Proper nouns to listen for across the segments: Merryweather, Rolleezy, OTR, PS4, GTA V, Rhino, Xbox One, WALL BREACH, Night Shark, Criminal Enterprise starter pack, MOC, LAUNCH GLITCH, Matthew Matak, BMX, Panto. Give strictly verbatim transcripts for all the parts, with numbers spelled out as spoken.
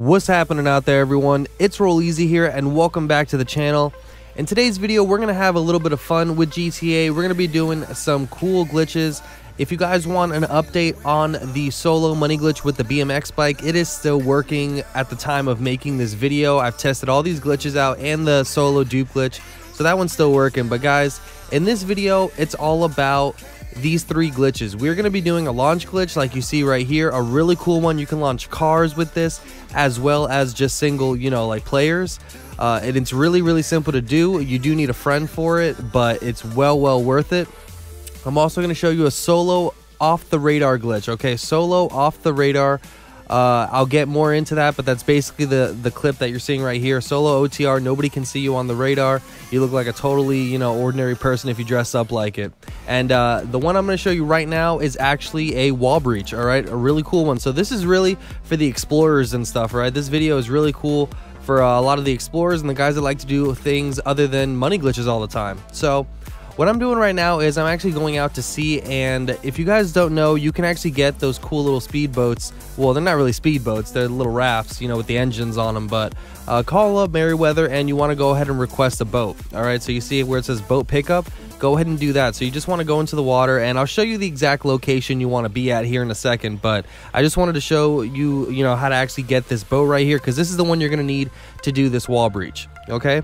What's happening out there, everyone? It's Rolleezy here and welcome back to the channel. In today's video, we're gonna have a little bit of fun with G T A. We're gonna be doing some cool glitches. If you guys want an update on the solo money glitch with the B M X bike, it is still working at the time of making this video. I've tested all these glitches out and the solo dupe glitch, so that one's still working. But guys, in this video, it's all about these three glitches. We're going to be doing a launch glitch like you see right here, a really cool one. You can launch cars with this, as well as just single, you know, like players, uh, and it's really really simple to do. You do need a friend for it, but it's well well worth it. I'm also going to show you a solo off the radar glitch. Okay, solo off the radar, uh, I'll get more into that, but that's basically the the clip that you're seeing right here. Solo O T R, nobody can see you on the radar. You look like a totally, you know, ordinary person if you dress up like it. And uh, the one I'm going to show you right now is actually a wall breach, all right? A really cool one. So this is really for the explorers and stuff, right? This video is really cool for uh, a lot of the explorers and the guys that like to do things other than money glitches all the time. So what I'm doing right now is I'm actually going out to sea, and if you guys don't know, you can actually get those cool little speedboats. Well, they're not really speedboats, they're little rafts, you know, with the engines on them, but uh, call up Merryweather and you want to go ahead and request a boat. All right, so you see where it says boat pickup? Go ahead and do that. So you just want to go into the water, and I'll show you the exact location you want to be at here in a second, but I just wanted to show you, you know, how to actually get this boat right here, because this is the one you're going to need to do this wall breach, okay?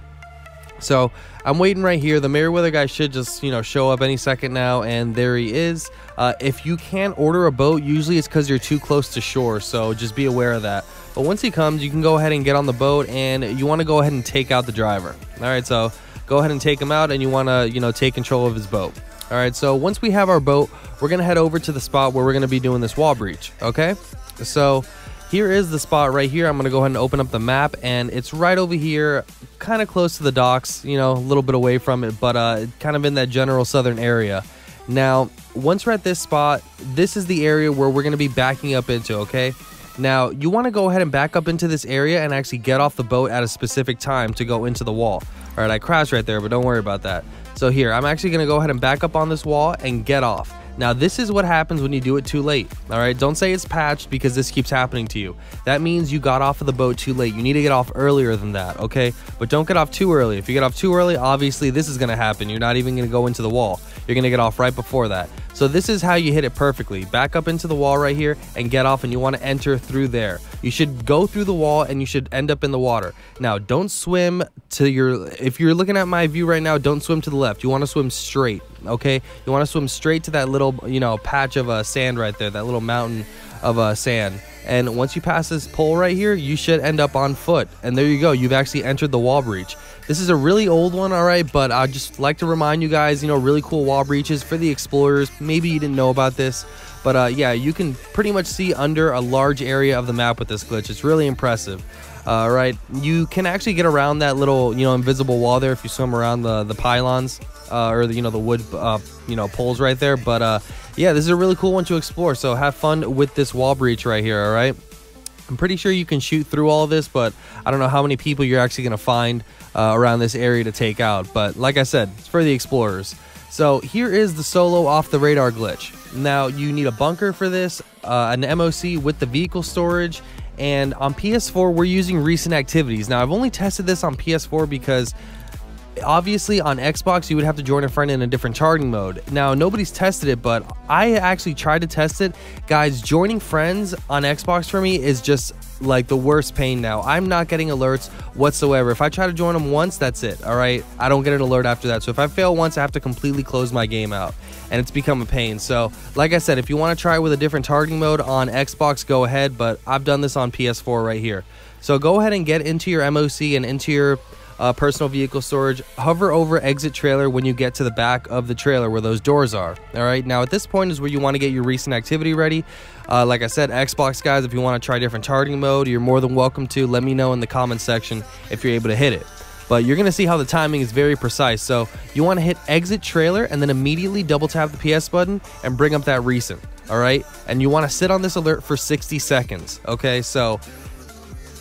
So I'm waiting right here. The Merryweather guy should just, you know, show up any second now, and there he is. Uh, if you can't order a boat, usually it's because you're too close to shore, so just be aware of that. But once he comes, you can go ahead and get on the boat, and you want to go ahead and take out the driver. All right, so go ahead and take him out, and you want to, you know, take control of his boat. All right, so once we have our boat, we're going to head over to the spot where we're going to be doing this wall breach, okay? So here is the spot right here. I'm going to go ahead and open up the map, and it's right over here, kind of close to the docks, you know, a little bit away from it, but uh, kind of in that general southern area. Now, once we're at this spot, this is the area where we're going to be backing up into, okay? Now, you want to go ahead and back up into this area and actually get off the boat at a specific time to go into the wall. All right, I crashed right there, but don't worry about that. So here, I'm actually going to go ahead and back up on this wall and get off. Now, this is what happens when you do it too late, all right? Don't say it's patched, because this keeps happening to you. That means you got off of the boat too late. You need to get off earlier than that, okay? But don't get off too early. If you get off too early, obviously this is gonna happen. You're not even gonna go into the wall. You're gonna get off right before that. So this is how you hit it perfectly. Back up into the wall right here and get off, and you wanna enter through there. You should go through the wall and you should end up in the water. Now, don't swim to your, if you're looking at my view right now, don't swim to the left. You wanna swim straight, okay? You wanna swim straight to that little, you know, patch of uh, sand right there, that little mountain of uh, sand. And once you pass this pole right here, you should end up on foot. And there you go, you've actually entered the wall breach. This is a really old one, all right, but I just like to remind you guys, you know, really cool wall breaches for the explorers. Maybe you didn't know about this, but uh, yeah, you can pretty much see under a large area of the map with this glitch. It's really impressive. All right, you can actually get around that little, you know, invisible wall there if you swim around the the pylons uh, or the, you know, the wood uh, you know, poles right there. But uh, yeah, this is a really cool one to explore. So have fun with this wall breach right here. All right, I'm pretty sure you can shoot through all this, but I don't know how many people you're actually gonna find uh, around this area to take out. But like I said, it's for the explorers. So here is the solo off the radar glitch. Now you need a bunker for this, uh, an M O C with the vehicle storage, and on P S four we're using recent activities. Now I've only tested this on P S four because obviously on Xbox you would have to join a friend in a different charting mode. Now nobody's tested it, but I actually tried to test it. Guys, joining friends on Xbox for me is just like the worst pain now. I'm not getting alerts whatsoever. If I try to join them once, that's it, all right? I don't get an alert after that. So if I fail once, I have to completely close my game out, and it's become a pain. So like I said, if you want to try it with a different targeting mode on Xbox, go ahead, but I've done this on P S four right here. So go ahead and get into your M O C and into your uh, personal vehicle storage. Hover over exit trailer when you get to the back of the trailer where those doors are. All right, now at this point is where you want to get your recent activity ready. Uh, like I said, Xbox guys, if you want to try different targeting mode, you're more than welcome to. Let me know in the comment section if you're able to hit it. But you're going to see how the timing is very precise. So you want to hit exit trailer and then immediately double tap the P S button and bring up that recent. All right, and you want to sit on this alert for sixty seconds. Okay, so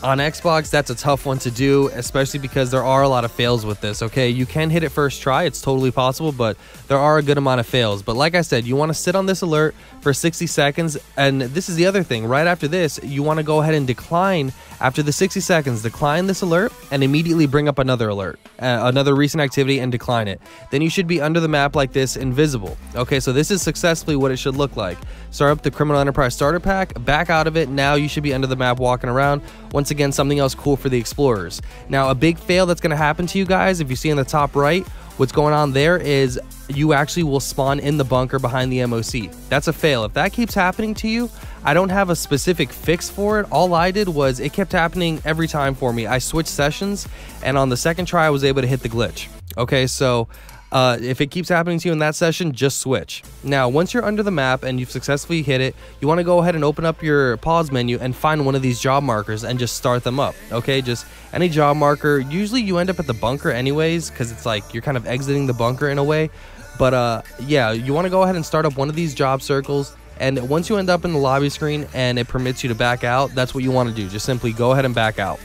On Xbox, that's a tough one to do, especially because there are a lot of fails with this, okay? You can hit it first try, it's totally possible, but there are a good amount of fails. But like I said, you want to sit on this alert for sixty seconds, and this is the other thing. Right after this, you want to go ahead and decline, after the sixty seconds, decline this alert, and immediately bring up another alert, uh, another recent activity, and decline it. Then you should be under the map like this, invisible. Okay, so this is successfully what it should look like. Start up the Criminal Enterprise starter pack, back out of it, now you should be under the map walking around. Once again, something else cool for the explorers. Now, a big fail that's going to happen to you guys, if you see in the top right, what's going on there is you actually will spawn in the bunker behind the M O C. That's a fail. If that keeps happening to you, I don't have a specific fix for it. All I did was it kept happening every time for me. I switched sessions, and on the second try, I was able to hit the glitch. Okay, so Uh, if it keeps happening to you in that session, just switch. Now, once you're under the map and you've successfully hit it, you want to go ahead and open up your pause menu and find one of these job markers and just start them up, okay? Just any job marker. Usually you end up at the bunker anyways, because it's like you're kind of exiting the bunker in a way. But uh, yeah, you want to go ahead and start up one of these job circles. And once you end up in the lobby screen and it permits you to back out, that's what you want to do. Just simply go ahead and back out.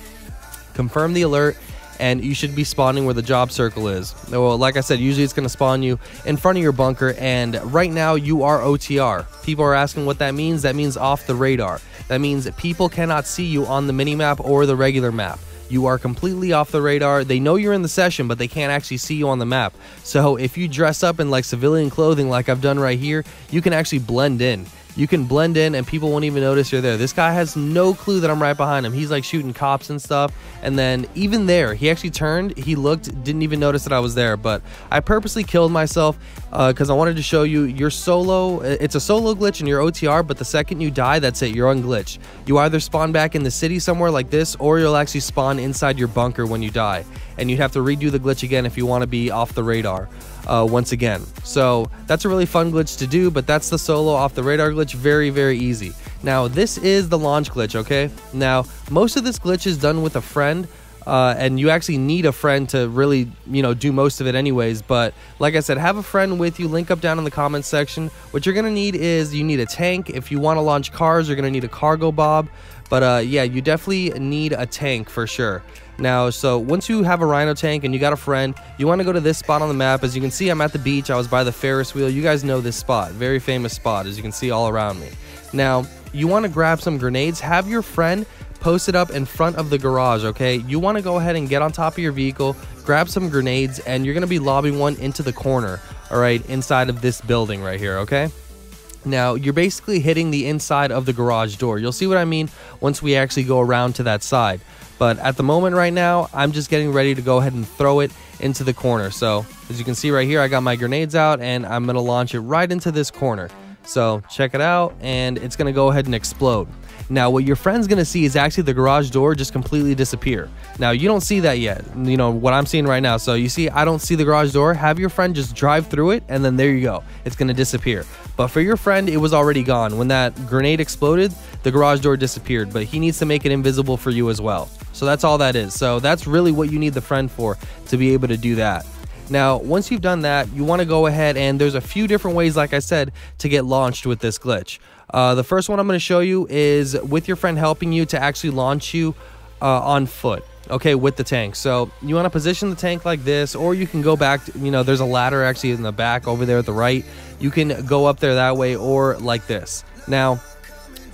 Confirm the alert. And you should be spawning where the job circle is. Well, like I said, usually it's going to spawn you in front of your bunker, and right now you are O T R. People are asking what that means. That means off the radar. That means people cannot see you on the minimap or the regular map. You are completely off the radar. They know you're in the session, but they can't actually see you on the map. So if you dress up in like civilian clothing like I've done right here, you can actually blend in. You can blend in and people won't even notice you're there. This guy has no clue that I'm right behind him. He's like shooting cops and stuff. And then even there, he actually turned, he looked, didn't even notice that I was there. But I purposely killed myself because uh, I wanted to show you your solo. It's a solo glitch in your O T R, but the second you die, that's it. You're unglitched. You either spawn back in the city somewhere like this, or you'll actually spawn inside your bunker when you die. And you'd have to redo the glitch again if you want to be off the radar. Uh, once again, so that's a really fun glitch to do, but that's the solo off the radar glitch. Very, very easy. Now, this is the launch glitch, okay? Now, most of this glitch is done with a friend, uh, and you actually need a friend to really, you know, do most of it anyways. But like I said, have a friend with you. Link up down in the comments section. What you're gonna need is you need a tank. If you want to launch cars, you're gonna need a cargo bob. But uh, yeah, you definitely need a tank for sure. Now, so once you have a Rhino tank and you got a friend, you want to go to this spot on the map. As you can see, I'm at the beach. I was by the Ferris wheel. You guys know this spot. Very famous spot, as you can see all around me. Now, you want to grab some grenades. Have your friend post it up in front of the garage, okay? You want to go ahead and get on top of your vehicle, grab some grenades, and you're going to be lobbing one into the corner, all right, inside of this building right here, okay? Now, you're basically hitting the inside of the garage door. You'll see what I mean once we actually go around to that side. But at the moment right now, I'm just getting ready to go ahead and throw it into the corner. So as you can see right here, I got my grenades out and I'm going to launch it right into this corner. So check it out, and it's going to go ahead and explode. Now, what your friend's going to see is actually the garage door just completely disappear. Now, you don't see that yet, you know, what I'm seeing right now. So you see, I don't see the garage door. Have your friend just drive through it, and then there you go. It's going to disappear. But for your friend, it was already gone. When that grenade exploded, the garage door disappeared, but he needs to make it invisible for you as well. So that's all that is. So that's really what you need the friend for, to be able to do that. Now, once you've done that, you want to go ahead, and there's a few different ways, like I said, to get launched with this glitch. Uh, the first one I'm going to show you is with your friend helping you to actually launch you uh, on foot, okay, with the tank. So you want to position the tank like this, or you can go back, to, you know, there's a ladder actually in the back over there at the right. You can go up there that way or like this. Now,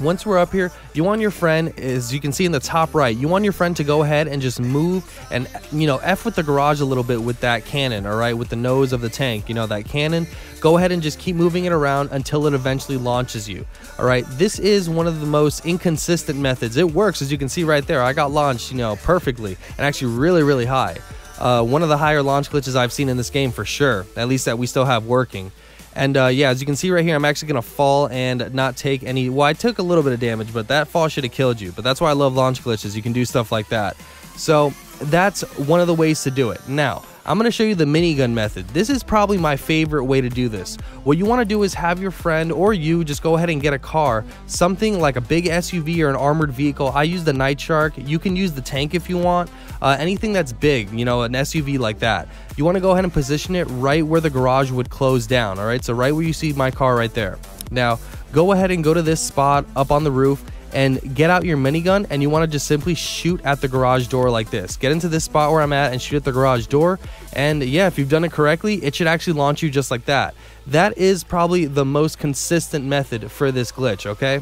once we're up here, you want your friend, as you can see in the top right, you want your friend to go ahead and just move and, you know, F with the garage a little bit with that cannon, all right, with the nose of the tank, you know, that cannon. Go ahead and just keep moving it around until it eventually launches you, all right? This is one of the most inconsistent methods. It works, as you can see right there. I got launched, you know, perfectly, and actually really, really high. Uh, one of the higher launch glitches I've seen in this game for sure, at least that we still have working. And uh, yeah, as you can see right here, I'm actually going to fall and not take any, well, I took a little bit of damage, but that fall should have killed you. But that's why I love launch glitches. You can do stuff like that. So that's one of the ways to do it. Now, I'm going to show you the minigun method. This is probably my favorite way to do this. What you want to do is have your friend or you just go ahead and get a car, something like a big S U V or an armored vehicle. I use the Night Shark. You can use the tank if you want. Uh, anything that's big, you know, an S U V like that. You want to go ahead and position it right where the garage would close down, all right? So right where you see my car right there. Now, go ahead and go to this spot up on the roof, and get out your minigun, and you want to just simply shoot at the garage door like this. Get into this spot where I'm at and shoot at the garage door, and yeah, if you've done it correctly, it should actually launch you just like that. That is probably the most consistent method for this glitch, okay?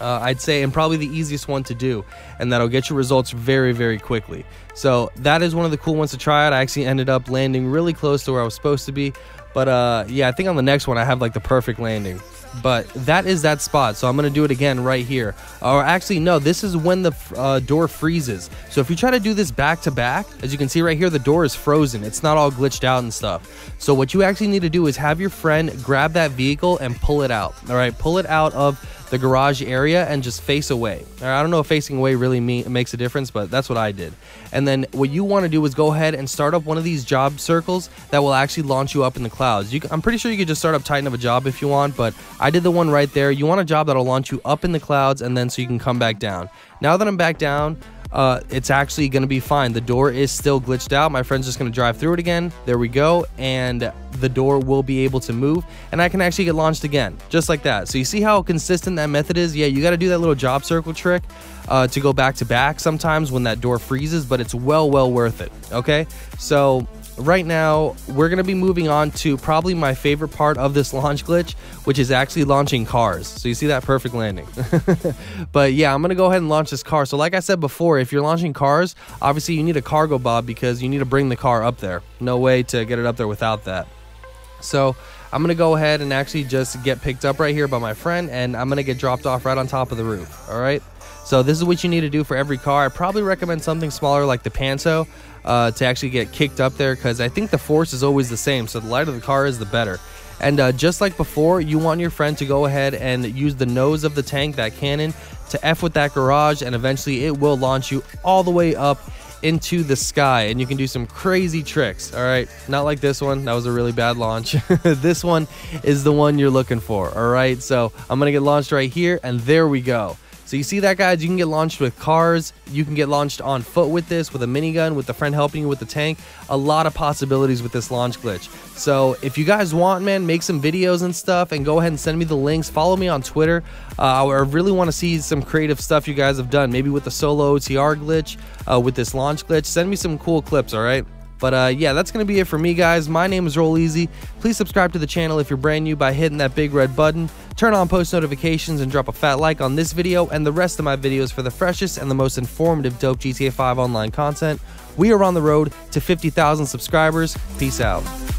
Uh, I'd say, and probably the easiest one to do, and that'll get you results very, very quickly. So that is one of the cool ones to try out. I actually ended up landing really close to where I was supposed to be, but uh, yeah, I think on the next one I have like the perfect landing. But that is that spot, so I'm gonna do it again right here. Or actually, no, this is when the uh, door freezes. So if you try to do this back to back, as you can see right here, the door is frozen. It's not all glitched out and stuff. So what you actually need to do is have your friend grab that vehicle and pull it out. All right, pull it out of the garage area and just face away. All right, I don't know if facing away really mean, makes a difference, but that's what I did. And then what you want to do is go ahead and start up one of these job circles that will actually launch you up in the clouds. You, I'm pretty sure you could just start up Titan of a job if you want, but I did the one right there. You want a job that'll launch you up in the clouds, and then so you can come back down. Now that I'm back down, uh, it's actually gonna be fine. The door is still glitched out. My friend's just gonna drive through it again. There we go, and the door will be able to move, and I can actually get launched again, just like that. So you see how consistent that method is? Yeah, you gotta do that little job circle trick uh, to go back to back sometimes when that door freezes, but it's well, well worth it, okay? So right now, we're gonna be moving on to probably my favorite part of this launch glitch, which is actually launching cars. So you see that perfect landing. But yeah, I'm gonna go ahead and launch this car. So like I said before, if you're launching cars, obviously you need a cargo bob because you need to bring the car up there. No way to get it up there without that. So I'm gonna go ahead and actually just get picked up right here by my friend, and I'm gonna get dropped off right on top of the roof, all right? So this is what you need to do for every car. I probably recommend something smaller like the Panto uh, to actually get kicked up there, because I think the force is always the same, so the lighter the car is, the better. And uh, just like before, you want your friend to go ahead and use the nose of the tank, that cannon, to F with that garage, and eventually it will launch you all the way up into the sky, and you can do some crazy tricks. All right, not like this one, that was a really bad launch. This one is the one you're looking for. All right, so I'm gonna get launched right here, and there we go. So you see that, guys? You can get launched with cars, you can get launched on foot with this, with a minigun, with the friend helping you with the tank. A lot of possibilities with this launch glitch. So if you guys want, man, make some videos and stuff, and go ahead and send me the links. Follow me on Twitter. Uh, I really want to see some creative stuff you guys have done, maybe with the solo O T R glitch, uh, with this launch glitch. Send me some cool clips, all right? But uh, yeah, that's going to be it for me, guys. My name is Rolleezy. Please subscribe to the channel if you're brand new by hitting that big red button. Turn on post notifications and drop a fat like on this video and the rest of my videos for the freshest and the most informative dope G T A five online content. We are on the road to fifty thousand subscribers. Peace out.